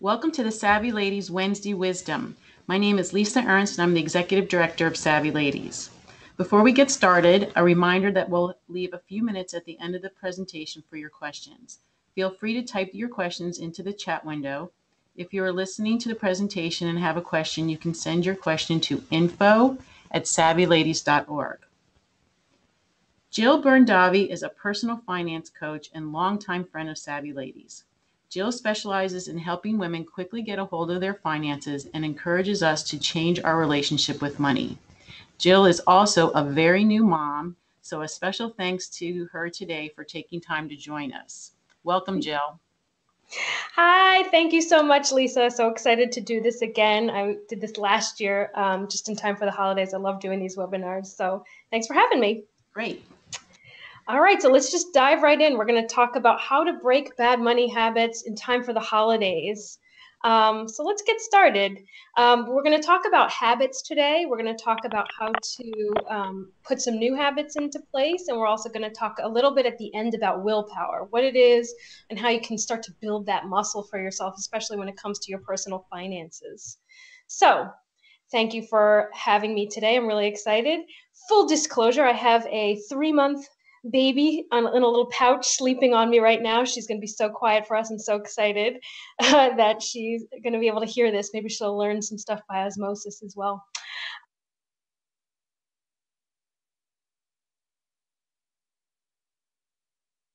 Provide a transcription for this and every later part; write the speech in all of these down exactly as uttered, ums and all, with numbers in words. Welcome to the Savvy Ladies Wednesday Wisdom. My name is Lisa Ernst and I'm the Executive Director of Savvy Ladies. Before we get started, a reminder that we'll leave a few minutes at the end of the presentation for your questions. Feel free to type your questions into the chat window. If you are listening to the presentation and have a question, you can send your question to info at savvy ladies dot org. Jill Beirne Davi is a personal finance coach and longtime friend of Savvy Ladies. Jill specializes in helping women quickly get a hold of their finances and encourages us to change our relationship with money. Jill is also a very new mom, so a special thanks to her today for taking time to join us. Welcome, Jill. Hi, thank you so much, Lisa. So excited to do this again. I did this last year um, just in time for the holidays. I love doing these webinars, so thanks for having me. Great. All right, so let's just dive right in. We're going to talk about how to break bad money habits in time for the holidays. Um, so let's get started. Um, we're going to talk about habits today. We're going to talk about how to um, put some new habits into place. And we're also going to talk a little bit at the end about willpower, what it is and how you can start to build that muscle for yourself, especially when it comes to your personal finances. So thank you for having me today. I'm really excited. Full disclosure, I have a three-month baby on, in a little pouch sleeping on me right now. She's going to be so quiet for us and so excited uh, that she's going to be able to hear this. Maybe she'll learn some stuff by osmosis as well.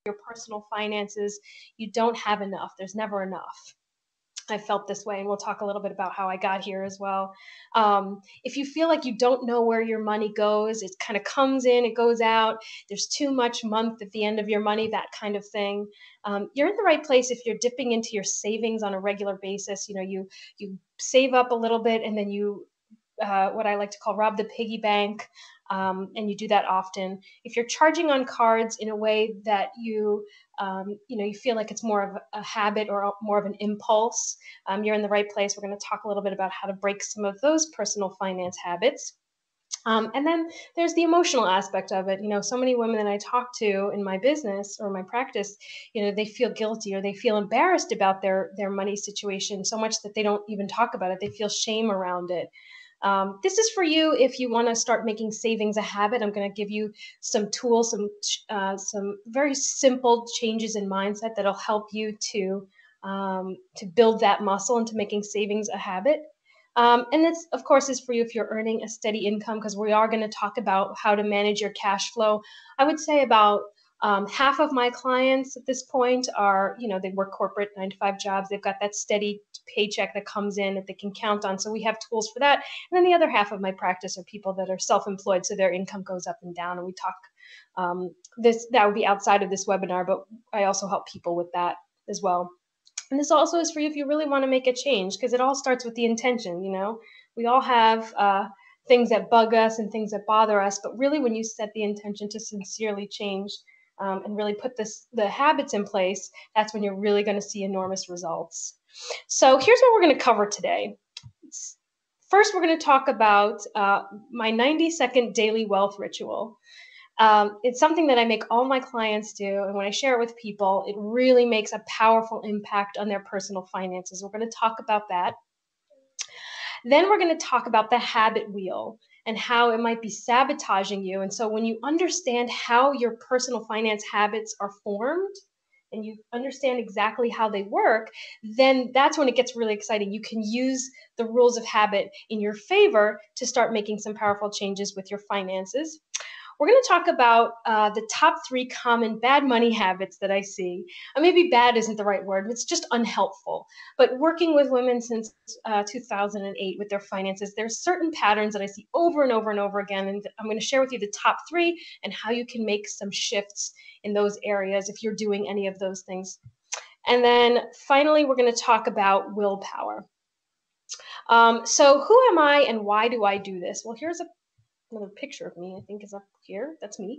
Your personal finances, you don't have enough. There's never enough. I felt this way, and we'll talk a little bit about how I got here as well. Um, if you feel like you don't know where your money goes, it kind of comes in, it goes out, there's too much month at the end of your money, that kind of thing. Um, you're in the right place if you're dipping into your savings on a regular basis. You know, you you save up a little bit, and then you, uh, what I like to call, rob the piggy bank, um, and you do that often. If you're charging on cards in a way that you Um, you know, you feel like it's more of a habit or a, more of an impulse, um, you're in the right place. We're going to talk a little bit about how to break some of those personal finance habits. Um, and then there's the emotional aspect of it. You know, so many women that I talk to in my business or my practice, you know, they feel guilty or they feel embarrassed about their, their money situation so much that they don't even talk about it. They feel shame around it. Um, this is for you if you want to start making savings a habit. I'm going to give you some tools, some uh, some very simple changes in mindset that'll help you to um, to build that muscle into making savings a habit. Um, and this, of course, is for you if you're earning a steady income, because we are going to talk about how to manage your cash flow. I would say about Um, half of my clients at this point are, you know, they work corporate nine to five jobs. They've got that steady paycheck that comes in that they can count on. So we have tools for that. And then the other half of my practice are people that are self-employed. So their income goes up and down. And we talk um, this, that would be outside of this webinar, but I also help people with that as well. And this also is for you if you really want to make a change, because it all starts with the intention. You know, we all have uh, things that bug us and things that bother us. But really, when you set the intention to sincerely change, Um, and really put this, the habits in place, that's when you're really going to see enormous results. So here's what we're going to cover today. First, we're going to talk about uh, my ninety second daily wealth ritual. Um, it's something that I make all my clients do. And when I share it with people, it really makes a powerful impact on their personal finances. We're going to talk about that. Then we're going to talk about the habit wheel and how it might be sabotaging you. And so when you understand how your personal finance habits are formed and you understand exactly how they work, then that's when it gets really exciting. You can use the rules of habit in your favor to start making some powerful changes with your finances. We're going to talk about uh, the top three common bad money habits that I see. And maybe bad isn't the right word. It's just unhelpful. But working with women since uh, two thousand eight with their finances, there's certain patterns that I see over and over and over again. And I'm going to share with you the top three and how you can make some shifts in those areas if you're doing any of those things. And then finally, we're going to talk about willpower. Um, so who am I and why do I do this? Well, here's a another picture of me, I think, is up here. That's me,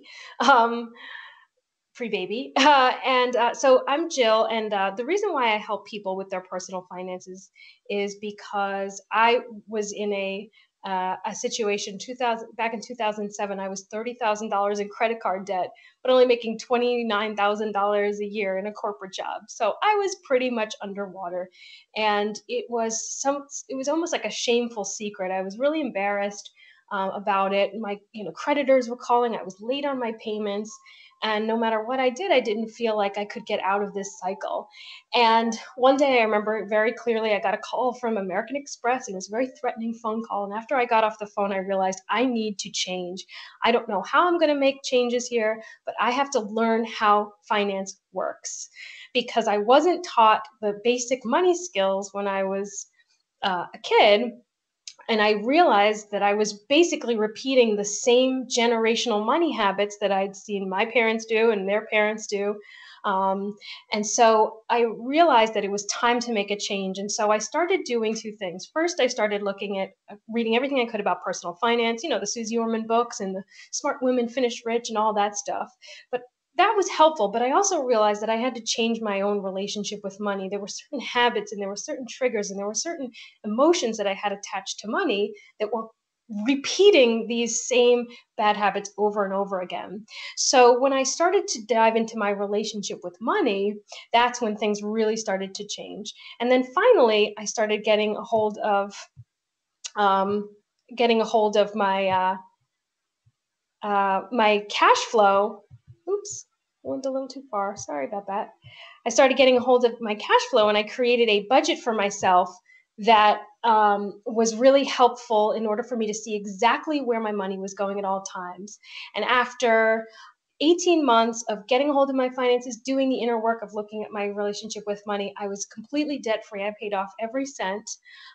um, pre-baby. Uh, and uh, so I'm Jill. And uh, the reason why I help people with their personal finances is because I was in a uh, a situation two thousand, back in two thousand seven, I was thirty thousand dollars in credit card debt, but only making twenty-nine thousand dollars a year in a corporate job. So I was pretty much underwater, and it was some, it was almost like a shameful secret. I was really embarrassed um, about it. My, you know, creditors were calling, I was late on my payments. And no matter what I did, I didn't feel like I could get out of this cycle. And one day I remember very clearly, I got a call from American Express, and it was a very threatening phone call. And after I got off the phone, I realized I need to change. I don't know how I'm going to make changes here, but I have to learn how finance works, because I wasn't taught the basic money skills when I was uh, a kid. And I realized that I was basically repeating the same generational money habits that I'd seen my parents do and their parents do. Um, and so I realized that it was time to make a change. And so I started doing two things. First, I started looking at uh, reading everything I could about personal finance, you know, the Suzy Orman books and the Smart Women Finish Rich and all that stuff. But that was helpful, but I also realized that I had to change my own relationship with money. There were certain habits, and there were certain triggers, and there were certain emotions that I had attached to money that were repeating these same bad habits over and over again. So when I started to dive into my relationship with money, that's when things really started to change. And then finally, I started getting a hold of, um, getting a hold of my uh, uh, my cash flow. Oops, went a little too far. Sorry about that. I started getting a hold of my cash flow, and I created a budget for myself that um, was really helpful in order for me to see exactly where my money was going at all times. And after eighteen months of getting a hold of my finances, doing the inner work of looking at my relationship with money, I was completely debt-free. I paid off every cent.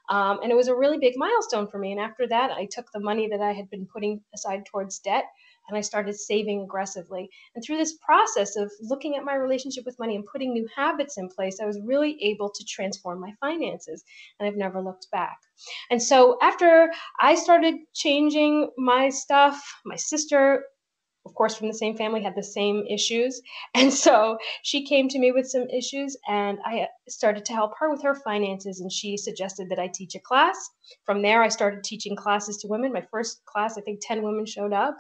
Um, and it was a really big milestone for me. And after that, I took the money that I had been putting aside towards debt, and I started saving aggressively. And through this process of looking at my relationship with money and putting new habits in place, I was really able to transform my finances, and I've never looked back. And so after I started changing my stuff, my sister, of course, from the same family, had the same issues. And so she came to me with some issues, and I started to help her with her finances. And she suggested that I teach a class. From there, I started teaching classes to women. My first class, I think ten women showed up.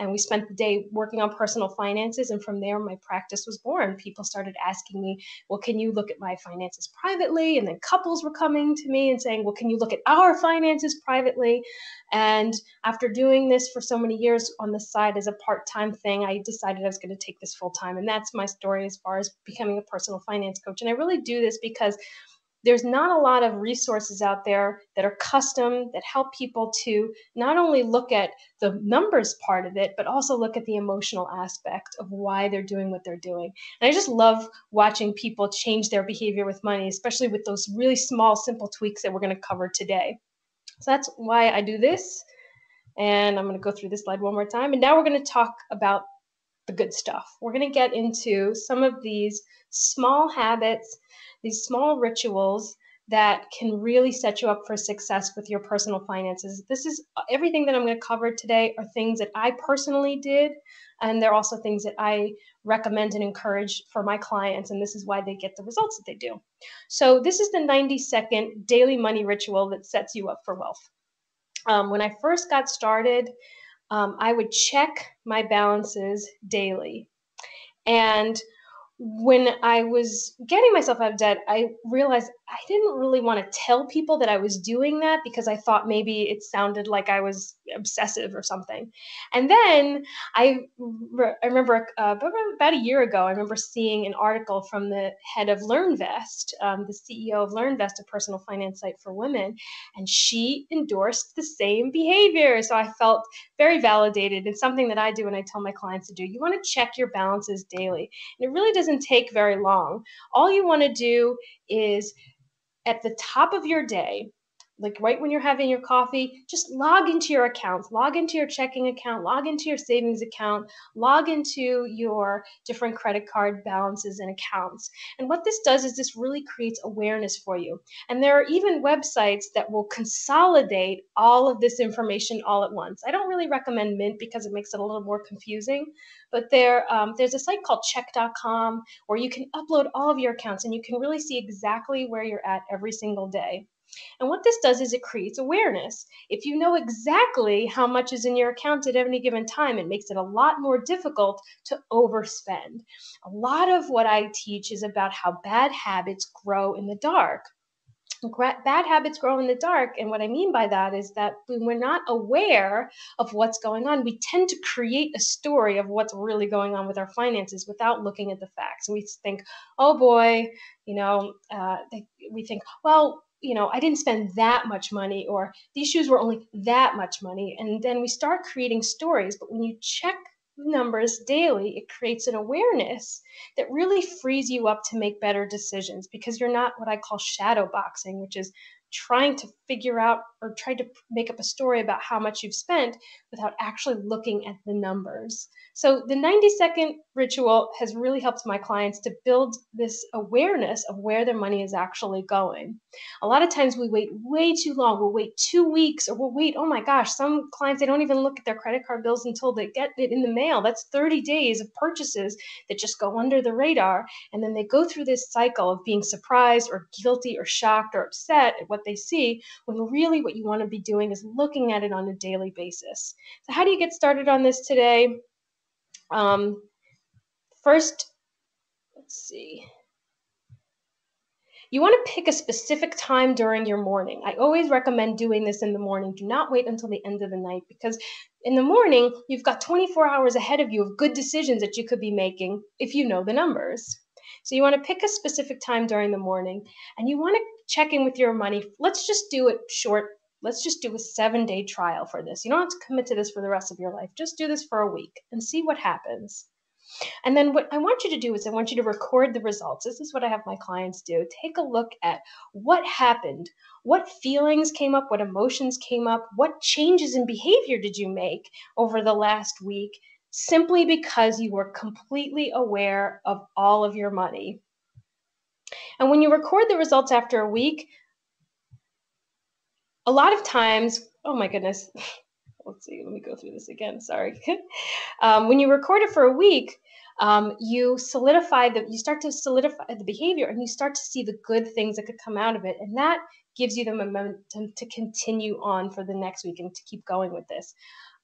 And we spent the day working on personal finances. And from there, my practice was born. People started asking me, well, can you look at my finances privately? And then couples were coming to me and saying, well, can you look at our finances privately? And after doing this for so many years on the side as a part-time thing, I decided I was going to take this full-time. And that's my story as far as becoming a personal finance coach. And I really do this because there's not a lot of resources out there that are custom, that help people to not only look at the numbers part of it, but also look at the emotional aspect of why they're doing what they're doing. And I just love watching people change their behavior with money, especially with those really small, simple tweaks that we're going to cover today. So that's why I do this. And I'm going to go through this slide one more time. And now we're going to talk about the good stuff. We're going to get into some of these small habits, these small rituals that can really set you up for success with your personal finances. This is everything that I'm going to cover today are things that I personally did. And they're also things that I recommend and encourage for my clients. And this is why they get the results that they do. So this is the ninety second daily money ritual that sets you up for wealth. Um, when I first got started, um, I would check my balances daily. And when I was getting myself out of debt, I realized I didn't really want to tell people that I was doing that, because I thought maybe it sounded like I was obsessive or something. And then I, re- I remember uh, about a year ago, I remember seeing an article from the head of LearnVest, um, the C E O of LearnVest, a personal finance site for women, and she endorsed the same behavior. So I felt very validated, and something that I do and I tell my clients to do. You want to check your balances daily, and it really doesn't take very long. All you want to do is at the top of your day, like right when you're having your coffee, just log into your accounts, log into your checking account, log into your savings account, log into your different credit card balances and accounts. And what this does is this really creates awareness for you. And there are even websites that will consolidate all of this information all at once. I don't really recommend Mint because it makes it a little more confusing, but there, um, there's a site called check dot com where you can upload all of your accounts and you can really see exactly where you're at every single day. And what this does is it creates awareness. If you know exactly how much is in your account at any given time, it makes it a lot more difficult to overspend. A lot of what I teach is about how bad habits grow in the dark. Bad habits grow in the dark. And what I mean by that is that when we're not aware of what's going on, we tend to create a story of what's really going on with our finances without looking at the facts. And we think, oh boy, you know, uh, we think, well, you know, I didn't spend that much money, or these shoes were only that much money. And then we start creating stories. But when you check numbers daily, it creates an awareness that really frees you up to make better decisions, because you're not what I call shadow boxing, which is trying to figure out or try to make up a story about how much you've spent without actually looking at the numbers. So the ninety second ritual has really helped my clients to build this awareness of where their money is actually going. A lot of times we wait way too long. We'll wait two weeks or we'll wait, oh my gosh, some clients, they don't even look at their credit card bills until they get it in the mail. That's thirty days of purchases that just go under the radar. And then they go through this cycle of being surprised or guilty or shocked or upset at what they see, when really what you want to be doing is looking at it on a daily basis. So how do you get started on this today? Um, first, let's see. You want to pick a specific time during your morning. I always recommend doing this in the morning. Do not wait until the end of the night, because in the morning, you've got twenty-four hours ahead of you of good decisions that you could be making if you know the numbers. So you want to pick a specific time during the morning, and you want to check in with your money. Let's just do it short. Let's just do a seven-day trial for this. You don't have to commit to this for the rest of your life. Just do this for a week and see what happens. And then what I want you to do is I want you to record the results. This is what I have my clients do. Take a look at what happened, what feelings came up, what emotions came up, what changes in behavior did you make over the last week, simply because you were completely aware of all of your money. And when you record the results after a week, a lot of times, oh my goodness, let's see, let me go through this again, sorry. um, when you record it for a week, um, you solidify the, you start to solidify the behavior, and you start to see the good things that could come out of it. And that gives you the momentum to continue on for the next week and to keep going with this.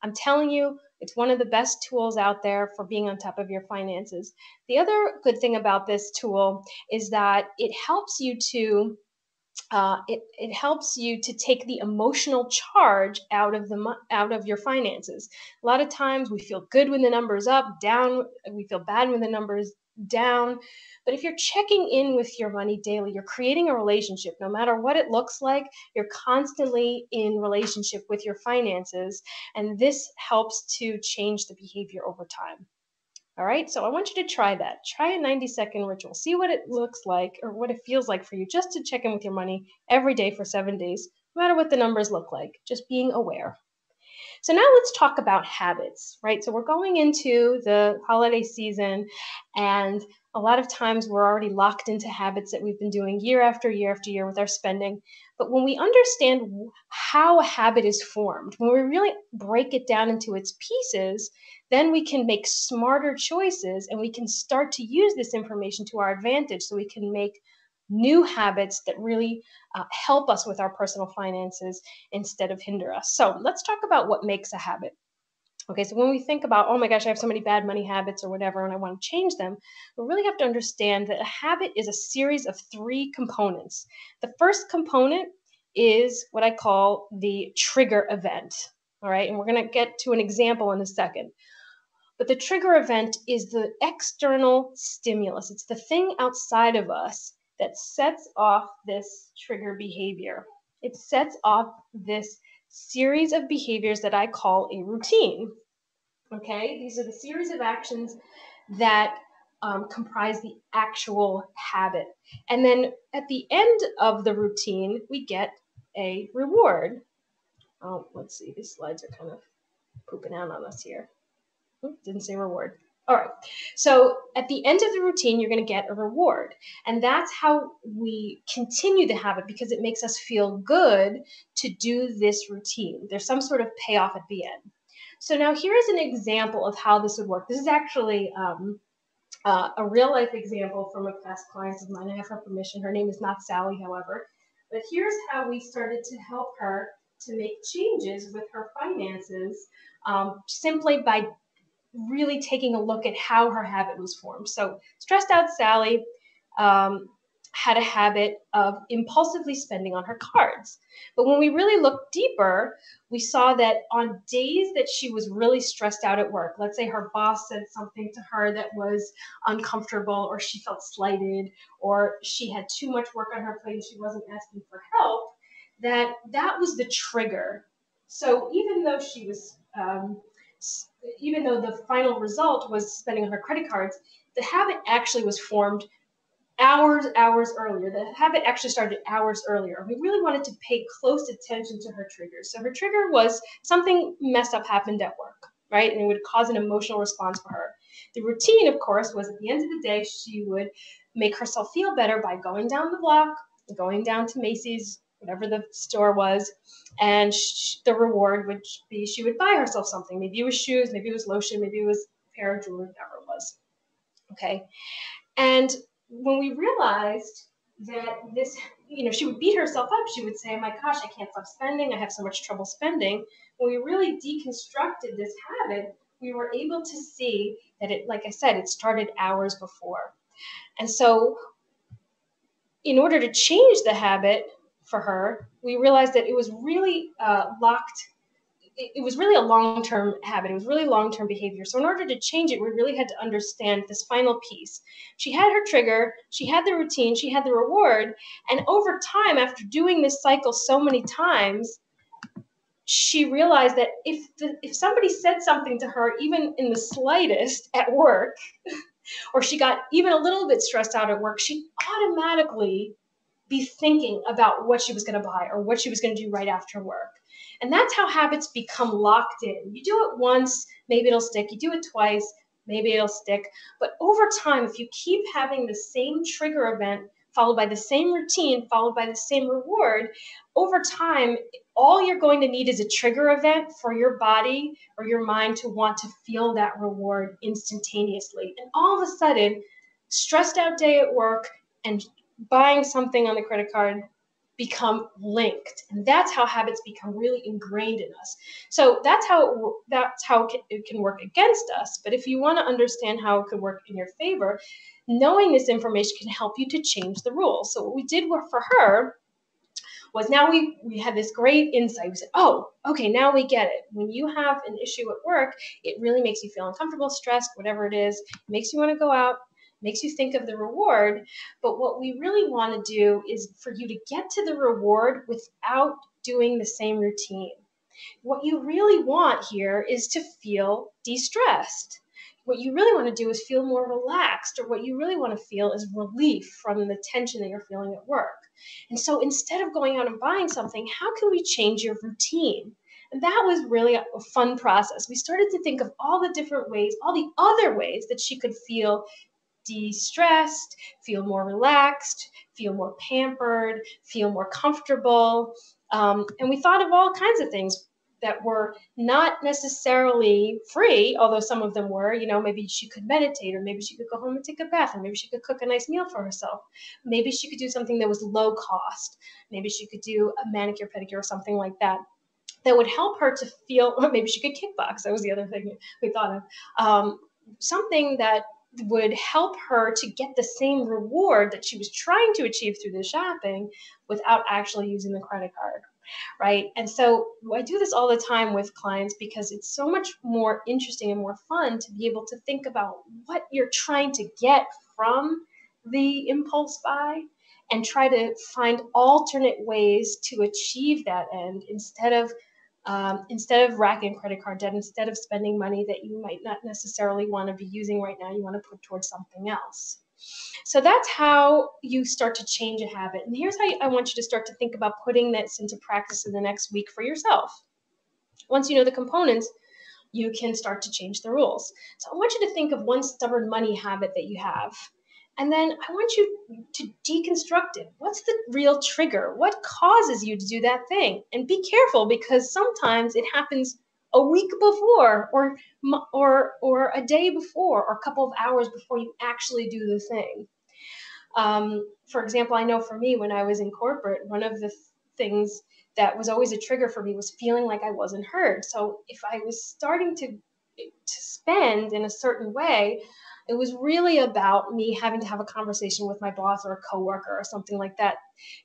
I'm telling you, it's one of the best tools out there for being on top of your finances. The other good thing about this tool is that it helps you to uh, it it helps you to take the emotional charge out of the out of your finances. A lot of times we feel good when the number's up, down. We feel bad when the number's down. But if you're checking in with your money daily, you're creating a relationship. No matter what it looks like, you're constantly in relationship with your finances, and this helps to change the behavior over time. All right, so I want you to try that. Try a ninety second ritual. See what it looks like or what it feels like for you, just to check in with your money every day for seven days, no matter what the numbers look like, just being aware. So now let's talk about habits, right? So we're going into the holiday season, and a lot of times we're already locked into habits that we've been doing year after year after year with our spending. But when we understand how a habit is formed, when we really break it down into its pieces, then we can make smarter choices, and we can start to use this information to our advantage, so we can make new habits that really uh, help us with our personal finances instead of hinder us. So let's talk about what makes a habit. Okay, so when we think about, oh my gosh, I have so many bad money habits or whatever, and I want to change them, we really have to understand that a habit is a series of three components. The first component is what I call the trigger event. All right, and we're going to get to an example in a second. But the trigger event is the external stimulus. It's the thing outside of us that sets off this trigger behavior. It sets off this series of behaviors that I call a routine. Okay, these are the series of actions that um, comprise the actual habit. And then at the end of the routine, we get a reward. Oh, let's see, these slides are kind of pooping out on us here. Oops, didn't say reward. All right, so at the end of the routine, you're going to get a reward. And that's how we continue the habit, because it makes us feel good to do this routine. There's some sort of payoff at the end. So now here's an example of how this would work. This is actually um, uh, a real life example from a past client of mine. I have her permission. Her name is not Sally, however. But here's how we started to help her to make changes with her finances, um, simply by really taking a look at how her habit was formed. So stressed out Sally um, had a habit of impulsively spending on her cards. But when we really looked deeper, we saw that on days that she was really stressed out at work, let's say her boss said something to her that was uncomfortable, or she felt slighted, or she had too much work on her plate and she wasn't asking for help, that that was the trigger. So even though she was, um, even though the final result was spending on her credit cards, the habit actually was formed hours, hours earlier. The habit actually started hours earlier. We really wanted to pay close attention to her triggers. So her trigger was something messed up happened at work, right? And it would cause an emotional response for her. The routine, of course, was at the end of the day, she would make herself feel better by going down the block, going down to Macy's, whatever the store was, and she, the reward would be she would buy herself something. Maybe it was shoes, maybe it was lotion, maybe it was a pair of jewelry, whatever it was. Okay. And when we realized that this, you know, she would beat herself up, she would say, oh my gosh, I can't stop spending, I have so much trouble spending. When we really deconstructed this habit, we were able to see that it, like I said, it started hours before. And so in order to change the habit for her, we realized that it was really uh, locked, it, it was really a long-term habit, it was really long-term behavior. So in order to change it, we really had to understand this final piece. She had her trigger, she had the routine, she had the reward, and over time, after doing this cycle so many times, she realized that if, the, if somebody said something to her, even in the slightest at work, or she got even a little bit stressed out at work, she automatically be thinking about what she was going to buy or what she was going to do right after work. And that's how habits become locked in. You do it once, maybe it'll stick. You do it twice, maybe it'll stick. But over time, if you keep having the same trigger event, followed by the same routine, followed by the same reward, over time, all you're going to need is a trigger event for your body or your mind to want to feel that reward instantaneously. And all of a sudden, stressed out day at work and buying something on the credit card become linked. And that's how habits become really ingrained in us. So that's how it, that's how it can work against us. But if you want to understand how it could work in your favor, knowing this information can help you to change the rules. So what we did for her was now we, we had this great insight. We said, oh, okay, now we get it. When you have an issue at work, it really makes you feel uncomfortable, stressed, whatever it is, it makes you want to go out, makes you think of the reward. But what we really want to do is for you to get to the reward without doing the same routine. What you really want here is to feel de-stressed. What you really want to do is feel more relaxed, or what you really want to feel is relief from the tension that you're feeling at work. And so instead of going out and buying something, how can we change your routine? And that was really a fun process. We started to think of all the different ways, all the other ways that she could feel de-stressed, feel more relaxed, feel more pampered, feel more comfortable. Um, and we thought of all kinds of things that were not necessarily free, although some of them were, you know, maybe she could meditate, or maybe she could go home and take a bath, and maybe she could cook a nice meal for herself. Maybe she could do something that was low cost. Maybe she could do a manicure, pedicure, or something like that, that would help her to feel, or maybe she could kickbox. That was the other thing we thought of. Um, something that would help her to get the same reward that she was trying to achieve through the shopping without actually using the credit card, right? And so I do this all the time with clients because it's so much more interesting and more fun to be able to think about what you're trying to get from the impulse buy and try to find alternate ways to achieve that end instead of Um, instead of racking credit card debt, instead of spending money that you might not necessarily want to be using right now, you want to put towards something else. So that's how you start to change a habit. And here's how I want you to start to think about putting this into practice in the next week for yourself. Once you know the components, you can start to change the rules. So I want you to think of one stubborn money habit that you have. And then I want you to deconstruct it. What's the real trigger? What causes you to do that thing? And be careful, because sometimes it happens a week before or, or, or a day before or a couple of hours before you actually do the thing. Um, for example, I know for me, when I was in corporate, one of the th- things that was always a trigger for me was feeling like I wasn't heard. So if I was starting to to spend in a certain way, it was really about me having to have a conversation with my boss or a coworker or something like that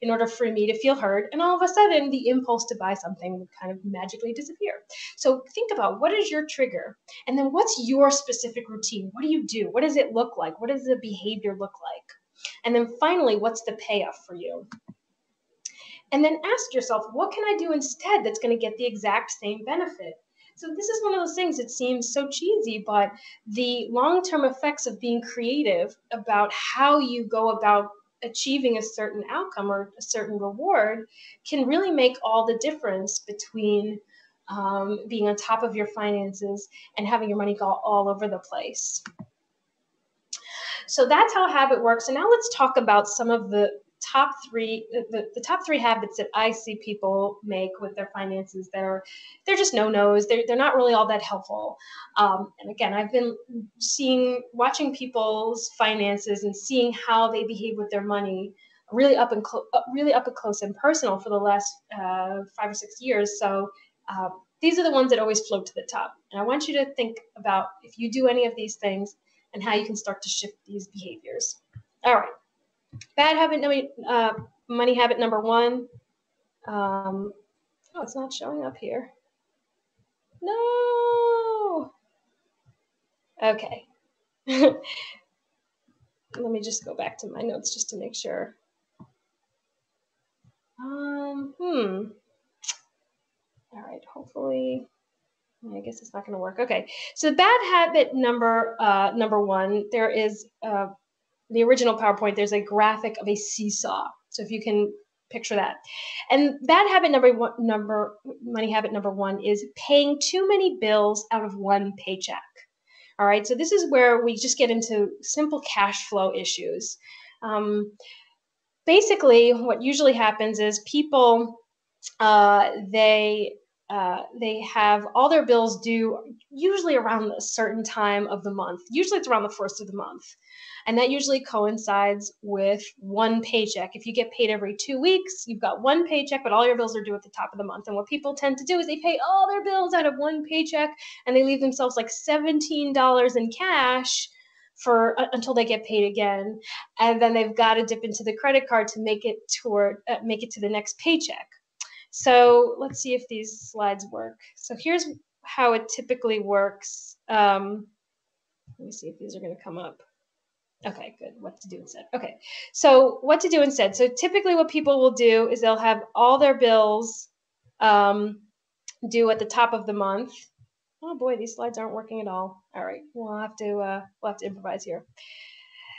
in order for me to feel heard. And all of a sudden, the impulse to buy something would kind of magically disappear. So think about, what is your trigger? And then what's your specific routine? What do you do? What does it look like? What does the behavior look like? And then finally, what's the payoff for you? And then ask yourself, what can I do instead that's going to get the exact same benefit? So this is one of those things that seems so cheesy, but the long-term effects of being creative about how you go about achieving a certain outcome or a certain reward can really make all the difference between um, being on top of your finances and having your money go all over the place. So that's how habit works. And now let's talk about some of the top three, the, the top three habits that I see people make with their finances that are, they're just no-nos. They're, they're not really all that helpful. Um, and again, I've been seeing, watching people's finances and seeing how they behave with their money really up and clo- really up and close and personal for the last uh, five or six years. So uh, these are the ones that always float to the top. And I want you to think about if you do any of these things and how you can start to shift these behaviors. All right. Bad habit, uh, money habit number one. Um, oh, it's not showing up here. No. Okay. Let me just go back to my notes just to make sure. Um, hmm. All right. Hopefully, I guess it's not going to work. Okay. So bad habit number uh, number one. There is uh, the original PowerPoint, there's a graphic of a seesaw. So if you can picture that. And bad habit number one, number, money habit number one is paying too many bills out of one paycheck. All right, so this is where we just get into simple cash flow issues. Um, basically, what usually happens is people, uh, they, Uh, they have all their bills due usually around a certain time of the month. Usually it's around the first of the month. And that usually coincides with one paycheck. If you get paid every two weeks, you've got one paycheck, but all your bills are due at the top of the month. And what people tend to do is they pay all their bills out of one paycheck and they leave themselves like seventeen dollars in cash for uh, until they get paid again. And then they've got to dip into the credit card to make it toward, uh, make it to the next paycheck. So let's see if these slides work. So here's how it typically works. Um, let me see if these are going to come up. Okay, good. What to do instead. Okay, so what to do instead. So typically what people will do is they'll have all their bills um, due at the top of the month. Oh boy, these slides aren't working at all. All right, we'll have to, uh, we'll have to improvise here.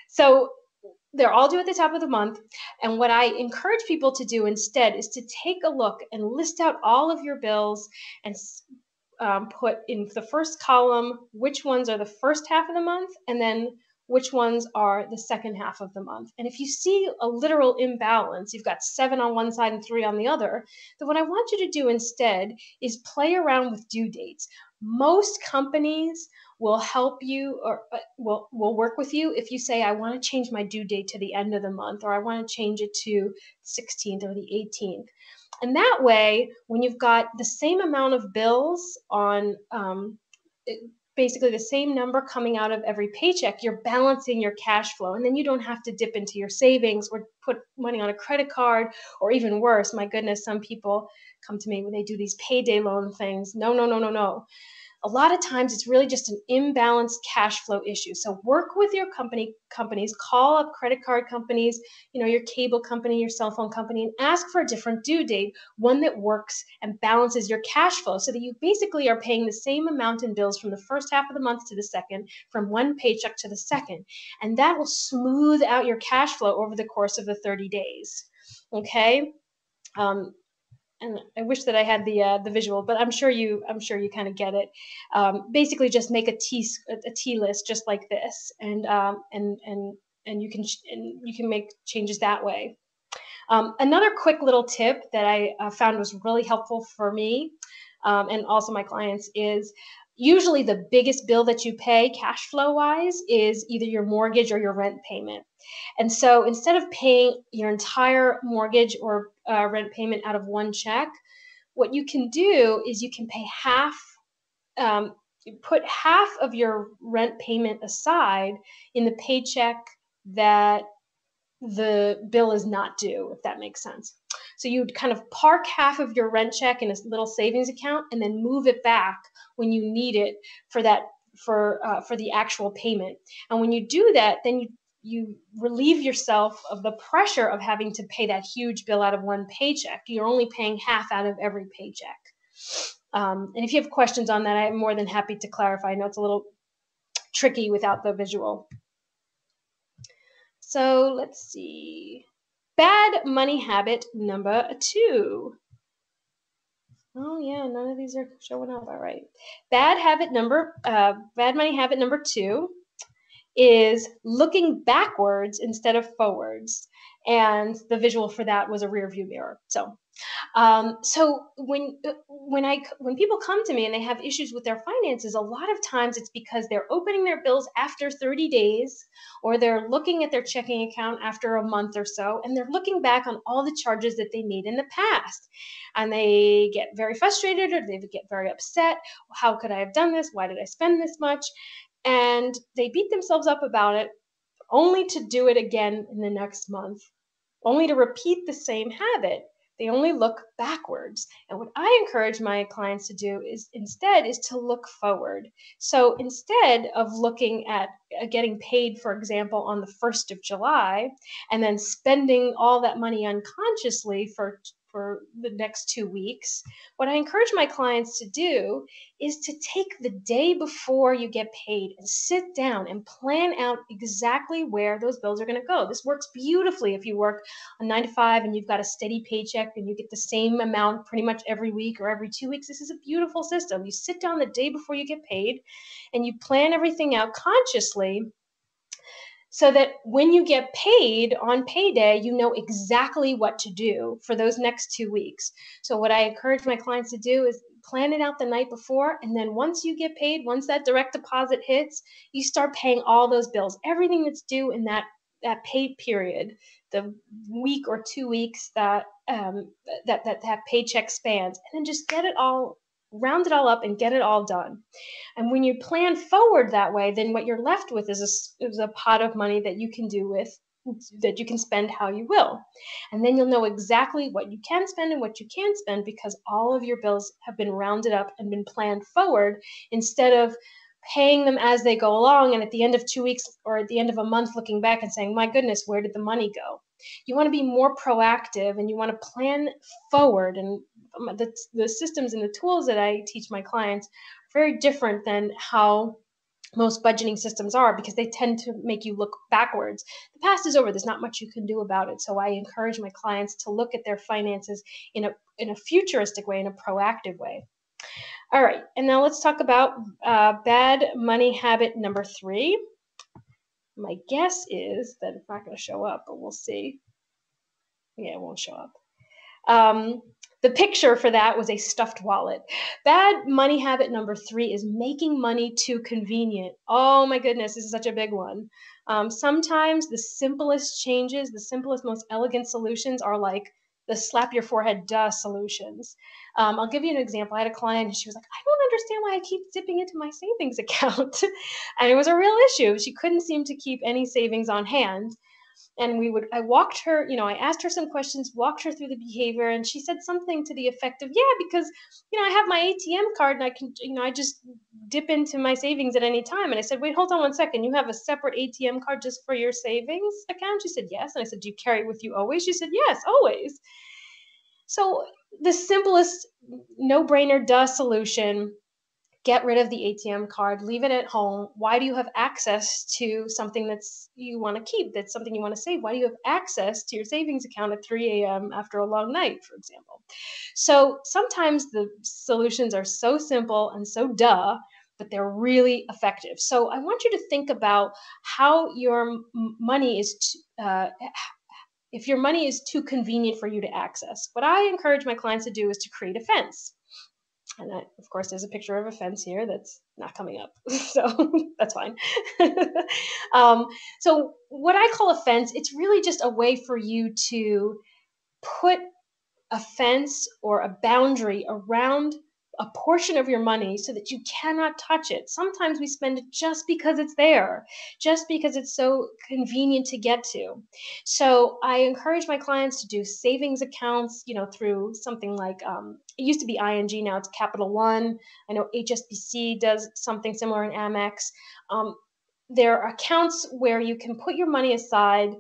So they're all due at the top of the month. And what I encourage people to do instead is to take a look and list out all of your bills and um, put in the first column which ones are the first half of the month and then which ones are the second half of the month. And if you see a literal imbalance, you've got seven on one side and three on the other, then what I want you to do instead is play around with due dates. Most companies will help you or will will work with you if you say, I want to change my due date to the end of the month, or I want to change it to sixteenth or the eighteenth. And that way, when you've got the same amount of bills on um, it, basically the same number coming out of every paycheck, you're balancing your cash flow. And then you don't have to dip into your savings or put money on a credit card, or even worse, my goodness, some people come to me when they do these payday loan things. No, no, no, no, no. A lot of times it's really just an imbalanced cash flow issue. So work with your company, companies, call up credit card companies, you know, your cable company, your cell phone company, and ask for a different due date, one that works and balances your cash flow so that you basically are paying the same amount in bills from the first half of the month to the second, from one paycheck to the second. And that will smooth out your cash flow over the course of the thirty days. Okay. Um, And I wish that I had the uh, the visual, but I'm sure you I'm sure you kind of get it. Um, basically, just make a T a T list just like this, and um, and and and you can and you can make changes that way. Um, another quick little tip that I uh, found was really helpful for me, um, and also my clients, is usually the biggest bill that you pay cash flow wise is either your mortgage or your rent payment. And so instead of paying your entire mortgage or uh, rent payment out of one check, what you can do is you can pay half, um, put half of your rent payment aside in the paycheck that the bill is not due, if that makes sense. So you'd kind of park half of your rent check in a little savings account and then move it back when you need it for that, for uh, for the actual payment. And when you do that, then you you relieve yourself of the pressure of having to pay that huge bill out of one paycheck. You're only paying half out of every paycheck. Um, and if you have questions on that, I'm more than happy to clarify. I know it's a little tricky without the visual. So let's see. Bad money habit number two. Oh yeah, none of these are showing up. All right. Bad habit number, uh, bad money habit number two is looking backwards instead of forwards. And the visual for that was a rear view mirror. So, um, so when when I when people come to me and they have issues with their finances, a lot of times it's because they're opening their bills after thirty days, or they're looking at their checking account after a month or so, and they're looking back on all the charges that they made in the past, and they get very frustrated or they get very upset. How could I have done this? Why did I spend this much? And they beat themselves up about it, only to do it again in the next month, only to repeat the same habit. They only look backwards. And what I encourage my clients to do is instead is to look forward. So instead of looking at getting paid, for example, on the first of July, and then spending all that money unconsciously for for the next two weeks, what I encourage my clients to do is to take the day before you get paid and sit down and plan out exactly where those bills are going to go. This works beautifully if you work a nine to five and you've got a steady paycheck and you get the same amount pretty much every week or every two weeks. This is a beautiful system. You sit down the day before you get paid and you plan everything out consciously, so that when you get paid on payday, you know exactly what to do for those next two weeks. So what I encourage my clients to do is plan it out the night before. And then once you get paid, once that direct deposit hits, you start paying all those bills, everything that's due in that, that pay period, the week or two weeks that, um, that, that, that paycheck spans, and then just get it all, round it all up and get it all done. And when you plan forward that way, then what you're left with is a, is a pot of money that you can do with, that you can spend how you will. And then you'll know exactly what you can spend and what you can't spend, because all of your bills have been rounded up and been planned forward instead of paying them as they go along. And at the end of two weeks or at the end of a month, looking back and saying, my goodness, where did the money go? You want to be more proactive and you want to plan forward. And the, the systems and the tools that I teach my clients are very different than how most budgeting systems are, because they tend to make you look backwards. The past is over. There's not much you can do about it. So I encourage my clients to look at their finances in a, in a futuristic way, in a proactive way. All right. And now let's talk about uh, bad money habit number three. My guess is that it's not going to show up, but we'll see. Yeah, it won't show up. Um, the picture for that was a stuffed wallet. Bad money habit number three is making money too convenient. Oh my goodness, this is such a big one. Um, sometimes the simplest changes, the simplest, most elegant solutions are like the slap your forehead duh solutions. Um, I'll give you an example. I had a client and she was like, I don't understand why I keep dipping into my savings account. And it was a real issue. She couldn't seem to keep any savings on hand. And we would, I walked her, you know, I asked her some questions, walked her through the behavior, and she said something to the effect of, yeah, because, you know, I have my A T M card and I can, you know, I just dip into my savings at any time. And I said, wait, hold on one second. You have a separate A T M card just for your savings account? She said, yes. And I said, do you carry it with you always? She said, yes, always. So the simplest no-brainer duh solution, get rid of the A T M card, leave it at home. Why do you have access to something that's you want to keep, that's something you want to save? Why do you have access to your savings account at three a.m. after a long night, for example? So sometimes the solutions are so simple and so duh, but they're really effective. So I want you to think about how your money is, uh, if your money is too convenient for you to access. What I encourage my clients to do is to create a fence. And I, of course, there's a picture of a fence here that's not coming up. So that's fine. um, so what I call a fence, it's really just a way for you to put a fence or a boundary around a portion of your money so that you cannot touch it. Sometimes we spend it just because it's there, just because it's so convenient to get to. So I encourage my clients to do savings accounts, you know, through something like, um, it used to be I N G, now it's Capital One. I know H S B C does something similar in Amex. Um, there are accounts where you can put your money aside,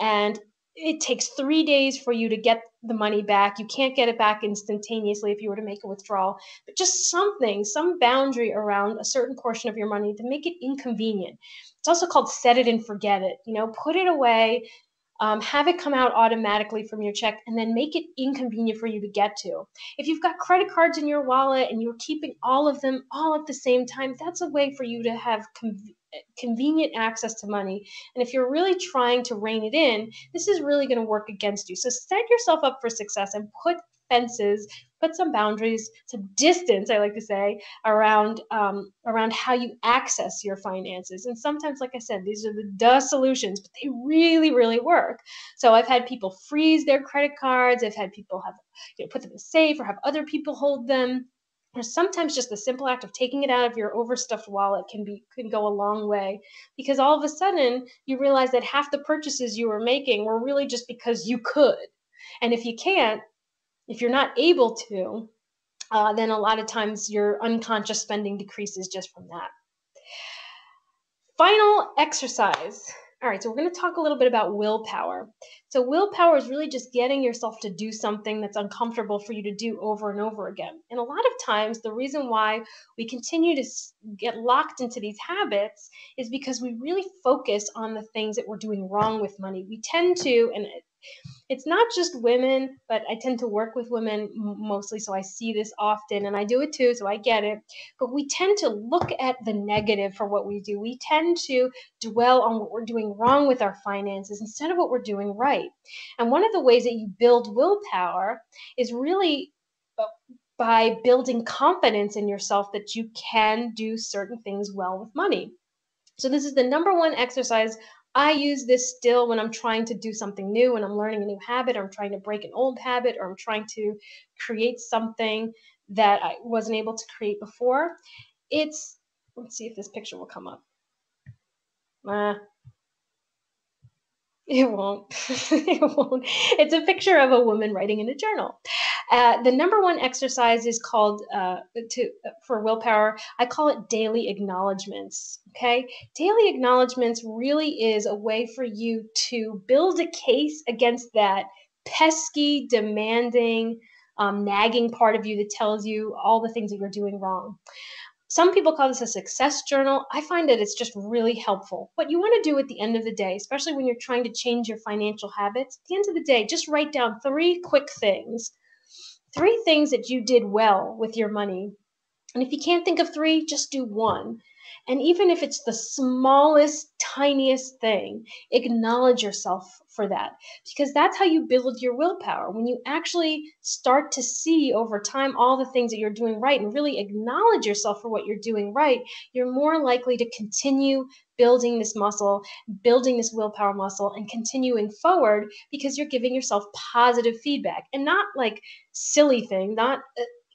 and it takes three days for you to get the money back. You can't get it back instantaneously if you were to make a withdrawal, but just something, some boundary around a certain portion of your money to make it inconvenient. It's also called set it and forget it. You know, put it away, um, have it come out automatically from your check, and then make it inconvenient for you to get to. If you've got credit cards in your wallet and you're keeping all of them all at the same time, that's a way for you to have conv- convenient access to money. And if you're really trying to rein it in, this is really going to work against you. So set yourself up for success and put fences, put some boundaries, some distance, I like to say, around um, around how you access your finances. And sometimes, like I said, these are the duh solutions, but they really, really work. So I've had people freeze their credit cards. I've had people have, you know, put them in a safe or have other people hold them. Or sometimes just the simple act of taking it out of your overstuffed wallet can be can go a long way, because all of a sudden you realize that half the purchases you were making were really just because you could. And if you can't, if you're not able to, uh, then a lot of times your unconscious spending decreases just from that. Final exercise. All right, so we're going to talk a little bit about willpower. So willpower is really just getting yourself to do something that's uncomfortable for you to do over and over again. And a lot of times, the reason why we continue to get locked into these habits is because we really focus on the things that we're doing wrong with money. We tend to, and it's not just women, but I tend to work with women mostly, so I see this often, and I do it too, so I get it. But we tend to look at the negative for what we do. We tend to dwell on what we're doing wrong with our finances instead of what we're doing right. And one of the ways that you build willpower is really by building confidence in yourself that you can do certain things well with money. So this is the number one exercise. I use this still when I'm trying to do something new, when I'm learning a new habit, or I'm trying to break an old habit, or I'm trying to create something that I wasn't able to create before. It's, let's see if this picture will come up. Uh, it won't. It won't. It's a picture of a woman writing in a journal. Uh, the number one exercise is called, uh, to for willpower, I call it daily acknowledgments, okay? Daily acknowledgments really is a way for you to build a case against that pesky, demanding, um, nagging part of you that tells you all the things that you're doing wrong. Some people call this a success journal. I find that it's just really helpful. What you want to do at the end of the day, especially when you're trying to change your financial habits, at the end of the day, just write down three quick things. Three things that you did well with your money. And if you can't think of three, just do one. And even if it's the smallest, tiniest thing, acknowledge yourself for that, because that's how you build your willpower. When you actually start to see over time all the things that you're doing right and really acknowledge yourself for what you're doing right, you're more likely to continue building this muscle, building this willpower muscle, and continuing forward, because you're giving yourself positive feedback, and not like silly thing, not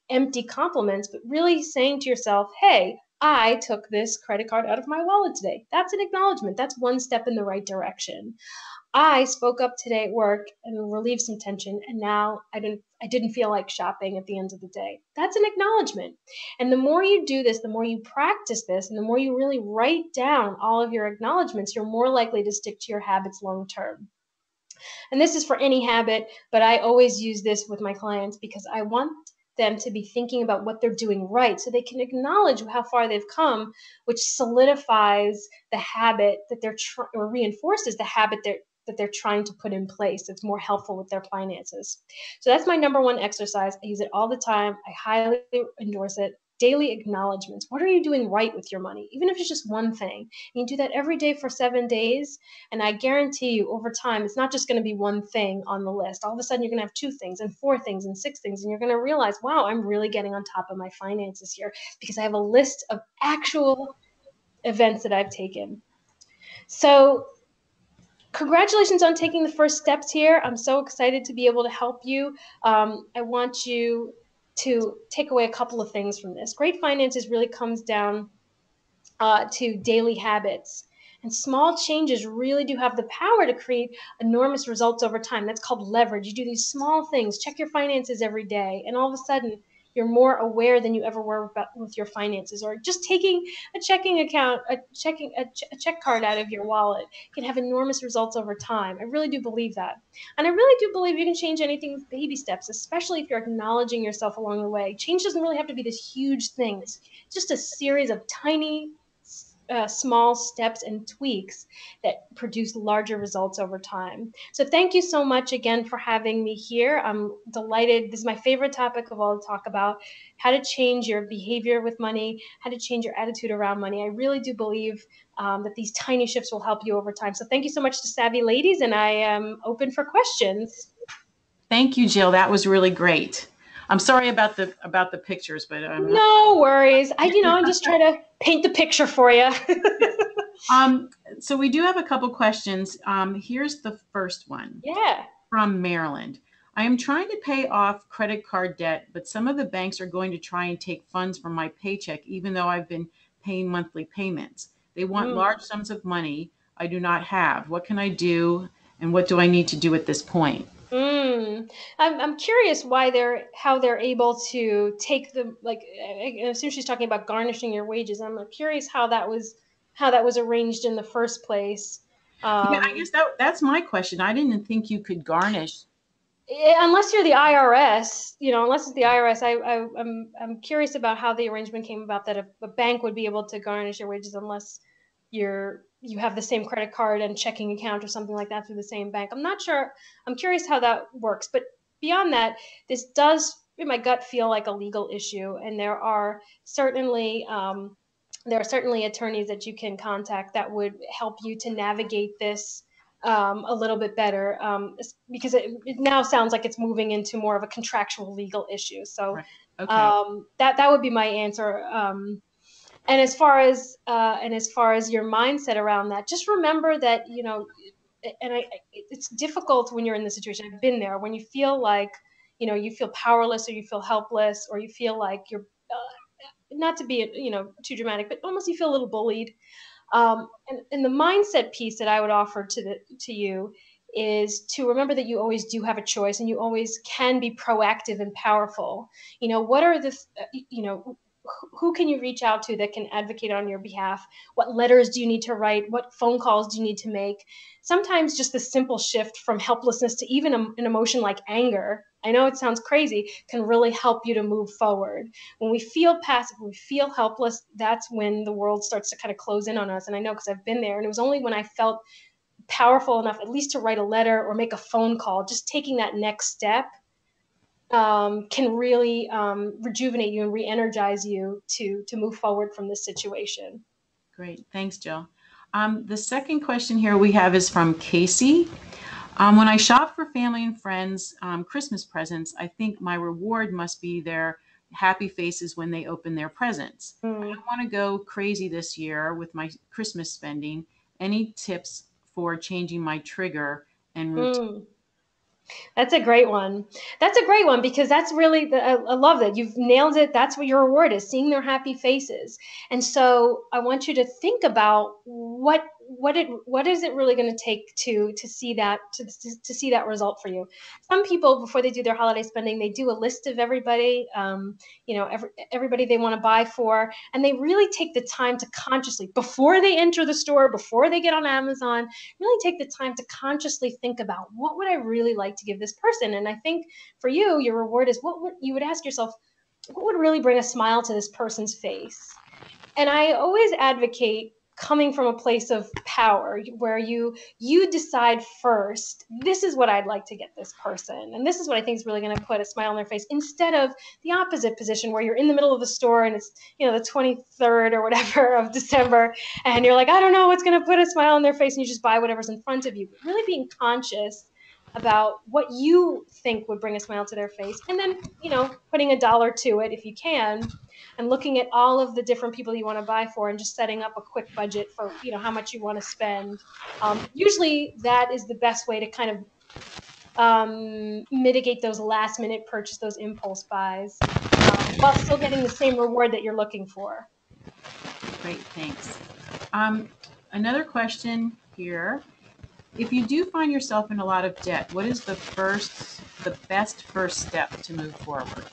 empty compliments, but really saying to yourself, hey, I took this credit card out of my wallet today. That's an acknowledgement. That's one step in the right direction. I spoke up today at work and relieved some tension, and now I didn't I didn't feel like shopping at the end of the day. That's an acknowledgement. And the more you do this, the more you practice this, and the more you really write down all of your acknowledgments, you're more likely to stick to your habits long term. And this is for any habit, but I always use this with my clients because I want them to be thinking about what they're doing right so they can acknowledge how far they've come, which solidifies the habit that they're tr- or reinforces the habit that, that they're trying to put in place that's more helpful with their finances. So that's my number one exercise. I use it all the time. I highly endorse it. daily acknowledgments. What are you doing right with your money? Even if it's just one thing, and you do that every day for seven days. And I guarantee you over time, it's not just going to be one thing on the list. All of a sudden you're going to have two things and four things and six things. And you're going to realize, wow, I'm really getting on top of my finances here because I have a list of actual events that I've taken. So congratulations on taking the first steps here. I'm so excited to be able to help you. Um, I want you to take away a couple of things from this. Great finances really comes down uh, to daily habits. And small changes really do have the power to create enormous results over time. That's called leverage. You do these small things. Check your finances every day. And all of a sudden, you're more aware than you ever were about, with your finances, or just taking a checking account, a checking a, ch- a check card out of your wallet can have enormous results over time. I really do believe that. And I really do believe you can change anything with baby steps, especially if you're acknowledging yourself along the way. Change doesn't really have to be this huge thing. It's just a series of tiny, Uh, small steps and tweaks that produce larger results over time. So thank you so much again for having me here. I'm delighted. This is my favorite topic of all to talk about, how to change your behavior with money, how to change your attitude around money. I really do believe um, that these tiny shifts will help you over time. So thank you so much to Savvy Ladies, and I am open for questions. Thank you, Jill. That was really great. I'm sorry about the about the pictures, but I'm not- no worries. I you know I'm just trying to paint the picture for you. um, so we do have a couple questions. Um, here's the first one. Yeah. From Maryland. I am trying to pay off credit card debt, but some of the banks are going to try and take funds from my paycheck, even though I've been paying monthly payments. They want mm. large sums of money I do not have. What can I do, and what do I need to do at this point? Mm. I'm I'm curious why they're how they're able to take the like. I assume she's talking about garnishing your wages. I'm curious how that was how that was arranged in the first place. Um, yeah, I guess that that's my question. I didn't think you could garnish it, unless you're the I R S. You know, unless it's the I R S. I, I I'm I'm curious about how the arrangement came about that a, a bank would be able to garnish your wages unless you're. you have the same credit card and checking account or something like that through the same bank. I'm not sure. I'm curious how that works. But beyond that, this does, in my gut, feel like a legal issue. And there are certainly um, there are certainly attorneys that you can contact that would help you to navigate this um, a little bit better, um, because it, it now sounds like it's moving into more of a contractual legal issue. So right. okay. um, that that would be my answer. Um, And as far as uh, and as far as your mindset around that, just remember that, you know, and I, it's difficult when you're in this situation. I've been there. When you feel like, you know, you feel powerless, or you feel helpless, or you feel like you're uh, not to be, you know, too dramatic, but almost you feel a little bullied. Um, and, and the mindset piece that I would offer to the to you is to remember that you always do have a choice, and you always can be proactive and powerful. You know, what are the, you know. Who can you reach out to that can advocate on your behalf? What letters do you need to write? What phone calls do you need to make? Sometimes just the simple shift from helplessness to even an emotion like anger, I know it sounds crazy, can really help you to move forward. When we feel passive, when we feel helpless, that's when the world starts to kind of close in on us. And I know, because I've been there, and it was only when I felt powerful enough, at least to write a letter or make a phone call, just taking that next step Um, can really um, rejuvenate you and re-energize you to to move forward from this situation. Great. Thanks, Jill. Um, the second question here we have is from Casey. Um, when I shop for family and friends um, Christmas presents, I think my reward must be their happy faces when they open their presents. Mm. I don't want to go crazy this year with my Christmas spending. Any tips for changing my trigger and routine? Mm. That's a great one. That's a great one because that's really, the, I, I love that. You've nailed it. That's what your reward is, seeing their happy faces. And so I want you to think about what what it what is it really going to take to to see that to, to see that result for you. Some people, before they do their holiday spending, they do a list of everybody, um, you know, every, everybody they want to buy for, and they really take the time to consciously, before they enter the store, before they get on Amazon, really take the time to consciously think about, what would I really like to give this person? And I think for you, your reward is what would you would ask yourself, what would really bring a smile to this person's face? And I always advocate coming from a place of power where you you decide first, this is what I'd like to get this person. And this is what I think is really going to put a smile on their face, instead of the opposite position where you're in the middle of the store and it's, you know, the twenty-third or whatever of December. And you're like, I don't know what's going to put a smile on their face. And you just buy whatever's in front of you. But really being conscious about what you think would bring a smile to their face. And then, you know, putting a dollar to it if you can, and looking at all of the different people you want to buy for, and just setting up a quick budget for, you know, how much you want to spend. Um, usually that is the best way to kind of um, mitigate those last minute purchase, those impulse buys, uh, while still getting the same reward that you're looking for. Great, thanks. Um, another question here. If you do find yourself in a lot of debt, what is the first, the best first step to move forward?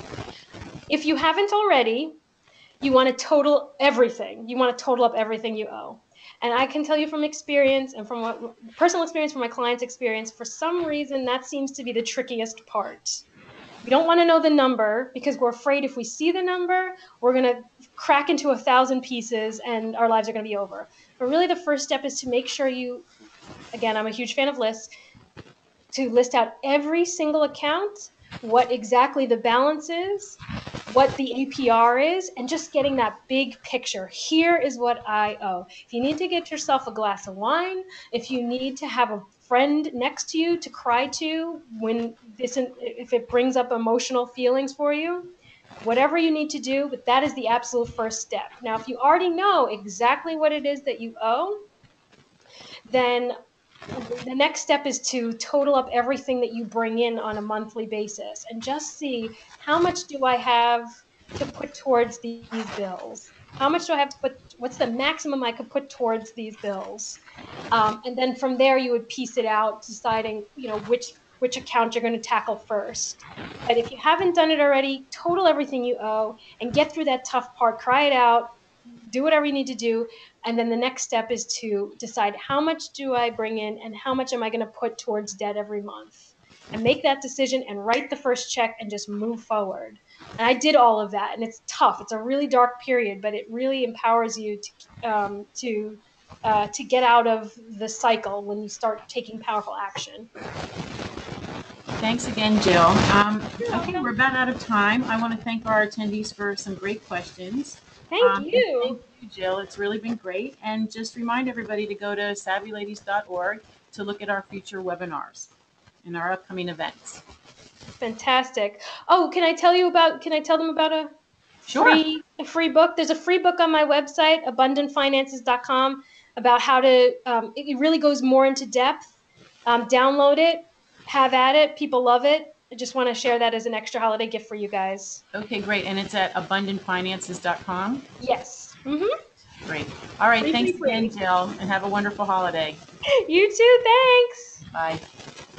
If you haven't already, you want to total everything. You want to total up everything you owe. And I can tell you from experience and from what, personal experience, from my clients' experience, for some reason, that seems to be the trickiest part. We don't want to know the number because we're afraid if we see the number, we're going to crack into a thousand pieces and our lives are going to be over. But really the first step is to make sure you, again, I'm a huge fan of lists, to list out every single account, what exactly the balance is, what the A P R is, and just getting that big picture. Here is what I owe. If you need to get yourself a glass of wine, if you need to have a friend next to you to cry to when this, if it brings up emotional feelings for you, whatever you need to do, but that is the absolute first step. Now, if you already know exactly what it is that you owe, then the next step is to total up everything that you bring in on a monthly basis and just see, how much do I have to put towards these bills? How much do I have to put? What's the maximum I could put towards these bills? Um, and then from there, you would piece it out, deciding, you know, which which account you're going to tackle first. But if you haven't done it already, total everything you owe and get through that tough part, cry it out, do whatever you need to do. And then the next step is to decide, how much do I bring in and how much am I going to put towards debt every month? And make that decision and write the first check and just move forward. And I did all of that. And it's tough. It's a really dark period, but it really empowers you to um, to uh, to get out of the cycle when you start taking powerful action. Thanks again, Jill. Um, okay, we're about out of time. I want to thank our attendees for some great questions. Thank um, you. Thank you, Jill. It's really been great. And just remind everybody to go to savvy ladies dot org to look at our future webinars and our upcoming events. Fantastic. Oh, can I tell you about, can I tell them about a, sure. free, a free book? There's a free book on my website, abundant finances dot com, about how to, um, it really goes more into depth. Um, download it, have at it. People love it. I just want to share that as an extra holiday gift for you guys. Okay, great. And it's at abundant finances dot com? Yes. Mm-hmm. Great. All right. Thanks again, Jill, and have a wonderful holiday. You too. Thanks. Bye.